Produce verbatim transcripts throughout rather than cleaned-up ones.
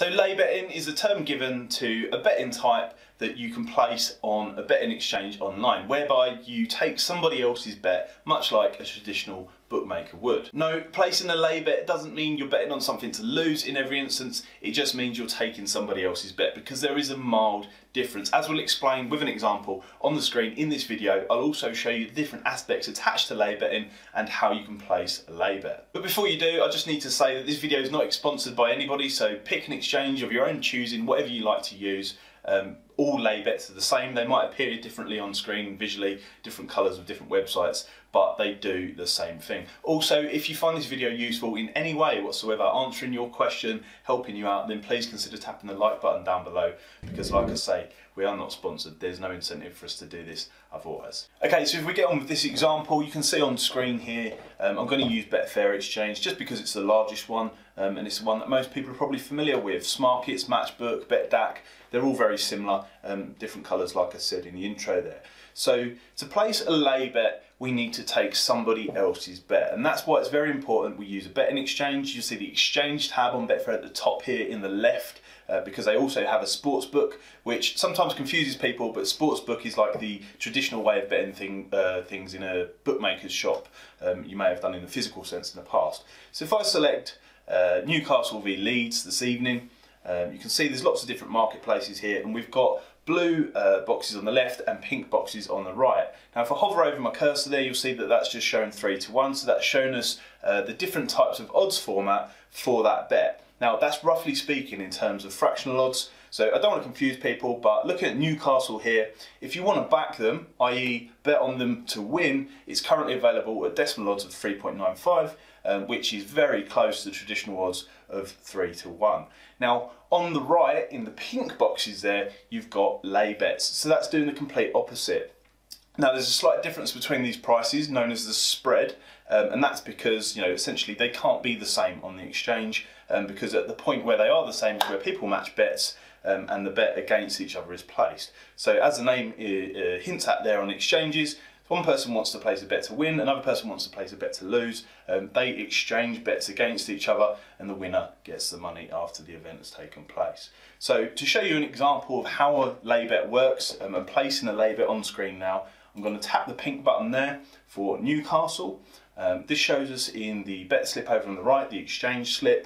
So lay betting is a term given to a betting type that you can place on a betting exchange online, whereby you take somebody else's bet, much like a traditional bookmaker would. No, placing a lay bet doesn't mean you're betting on something to lose in every instance, it just means you're taking somebody else's bet, because there is a mild difference. As we'll explain with an example on the screen in this video, I'll also show you the different aspects attached to lay betting and how you can place a lay bet. But before you do, I just need to say that this video is not sponsored by anybody, so pick an exchange of your own choosing, whatever you like to use. Um, all lay bets are the same. They might appear differently on screen visually, different colours of different websites, but they do the same thing. Also, if you find this video useful in any way whatsoever, answering your question, helping you out, then please consider tapping the like button down below, because like I say, we are not sponsored. There's no incentive for us to do this otherwise. Okay, so if we get on with this example, you can see on screen here, um, I'm going to use Betfair Exchange just because it's the largest one, um, and it's the one that most people are probably familiar with. SmartKits, Matchbook, Betdaq, they're all very similar, um, different colours like I said in the intro there. So to place a lay bet, we need to take somebody else's bet, and that's why it's very important we use a betting exchange. You see the exchange tab on Betfair at the top here in the left, uh, because they also have a sports book, which sometimes confuses people, but sports book is like the traditional way of betting thing, uh, things in a bookmaker's shop. Um, you may have done in the physical sense in the past. So if I select uh, Newcastle v Leeds this evening, um, you can see there's lots of different marketplaces here, and we've got blue uh, boxes on the left and pink boxes on the right. Now if I hover over my cursor there, you'll see that that's just shown three to one, so that's shown us uh, the different types of odds format for that bet. Now that's roughly speaking in terms of fractional odds, so I don't want to confuse people, but looking at Newcastle here, if you want to back them, that is bet on them to win, it's currently available at decimal odds of three point nine five, um, which is very close to the traditional odds of three to one. Now on the right in the pink boxes there, you've got lay bets, so that's doing the complete opposite. Now there's a slight difference between these prices known as the spread, um, and that's because, you know, essentially they can't be the same on the exchange, um, because at the point where they are the same is where people match bets, Um, and the bet against each other is placed. So as the name uh, hints at there on exchanges, one person wants to place a bet to win, another person wants to place a bet to lose. Um, they exchange bets against each other, and the winner gets the money after the event has taken place. So to show you an example of how a lay bet works, um, I'm placing a lay bet on screen now. I'm going to tap the pink button there for Newcastle. Um, this shows us in the bet slip over on the right, the exchange slip,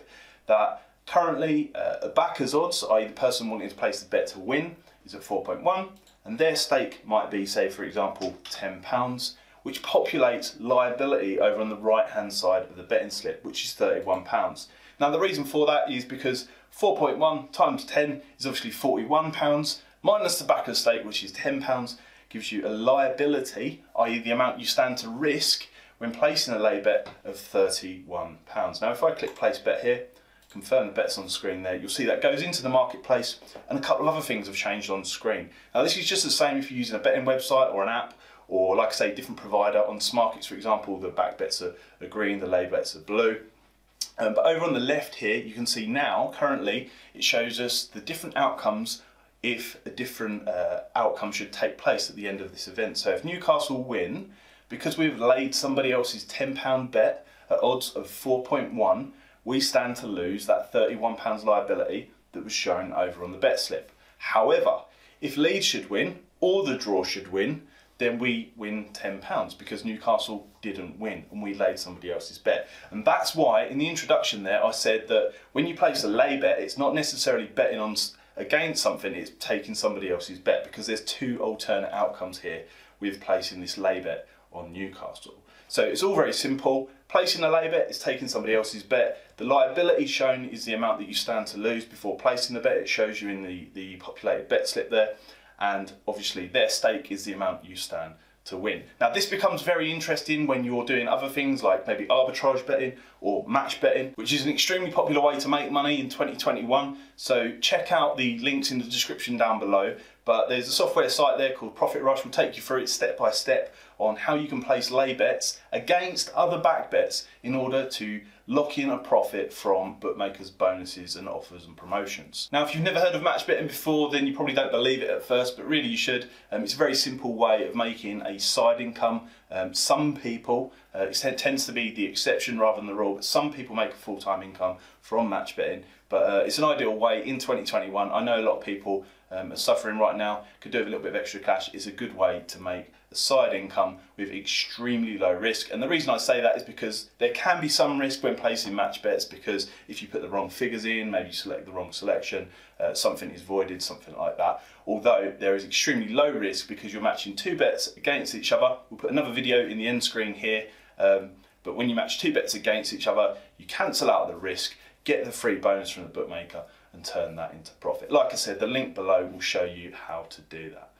that currently, uh, a backer's odds, that is the person wanting to place the bet to win, is at four point one, and their stake might be, say for example, ten pounds, which populates liability over on the right hand side of the betting slip, which is thirty-one pounds. Now the reason for that is because four point one times ten is obviously forty-one pounds, minus the backer's stake, which is ten pounds, gives you a liability, that is the amount you stand to risk when placing a lay bet, of thirty-one pounds. Now if I click place bet here, confirm the bets on screen there, you'll see that goes into the marketplace, and a couple of other things have changed on screen. Now this is just the same if you're using a betting website or an app, or like I say, different provider. On SmartKits, for example, the back bets are green, the lay bets are blue. Um, but over on the left here, you can see now, currently, it shows us the different outcomes if a different uh, outcome should take place at the end of this event. So if Newcastle win, because we've laid somebody else's ten pound bet at odds of four point one, we stand to lose that thirty-one pounds liability that was shown over on the bet slip. However, if Leeds should win, or the draw should win, then we win ten pounds, because Newcastle didn't win and we laid somebody else's bet. And that's why in the introduction there, I said that when you place a lay bet, it's not necessarily betting on against something, it's taking somebody else's bet, because there's two alternate outcomes here with placing this lay bet on Newcastle. So it's all very simple. Placing a lay bet is taking somebody else's bet. The liability shown is the amount that you stand to lose before placing the bet. It shows you in the, the populated bet slip there. And obviously their stake is the amount you stand to win. Now this becomes very interesting when you're doing other things like maybe arbitrage betting or match betting, which is an extremely popular way to make money in twenty twenty-one. So check out the links in the description down below. But there's a software site there called Profit Rush. We'll take you through it step by step on how you can place lay bets against other back bets in order to lock in a profit from bookmakers' bonuses and offers and promotions. Now, if you've never heard of match betting before, then you probably don't believe it at first, but really you should. Um, it's a very simple way of making a side income. Um, some people, uh, it tends to be the exception rather than the rule, but some people make a full-time income from match betting. But uh, it's an ideal way in twenty twenty-one. I know a lot of people um, are suffering right now, could do with a little bit of extra cash. It's a good way to make a side income with extremely low risk. And the reason I say that is because there can be some risk when placing match bets, because if you put the wrong figures in, maybe you select the wrong selection, uh, something is voided, something like that. Although there is extremely low risk because you're matching two bets against each other. We'll put another video in the end screen here. Um, but when you match two bets against each other, you cancel out the risk, get the free bonus from the bookmaker and turn that into profit. Like I said, the link below will show you how to do that.